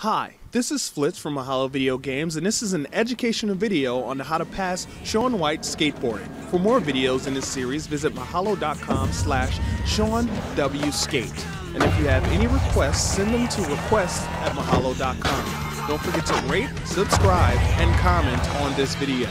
Hi, this is Flitz from Mahalo Video Games, and this is an educational video on how to pass Shaun White skateboarding. For more videos in this series, visit mahalo.com/ShaunWskate. And if you have any requests, send them to requests@mahalo.com. Don't forget to rate, subscribe, and comment on this video.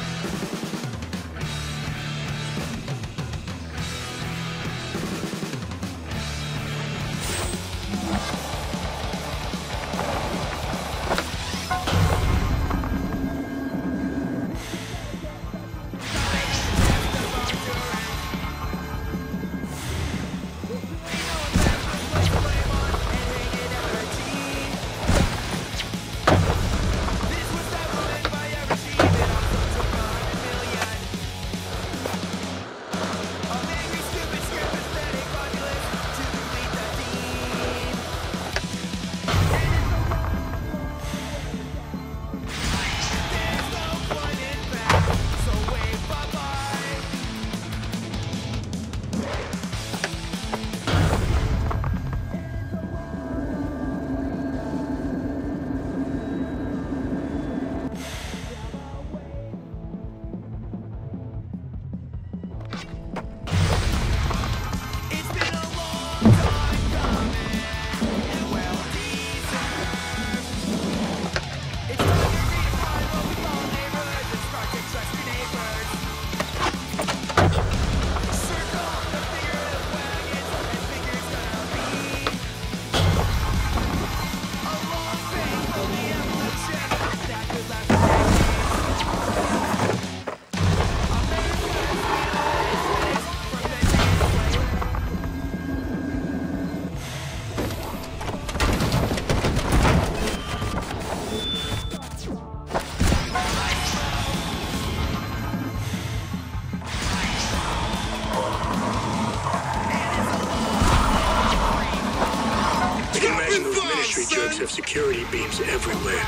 Jerks have security beams everywhere.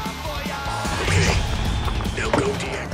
Okay, now go, dear.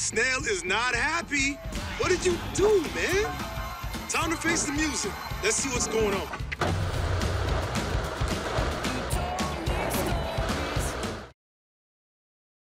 Snail is not happy. What did you do, man? Time to face the music. Let's see what's going on.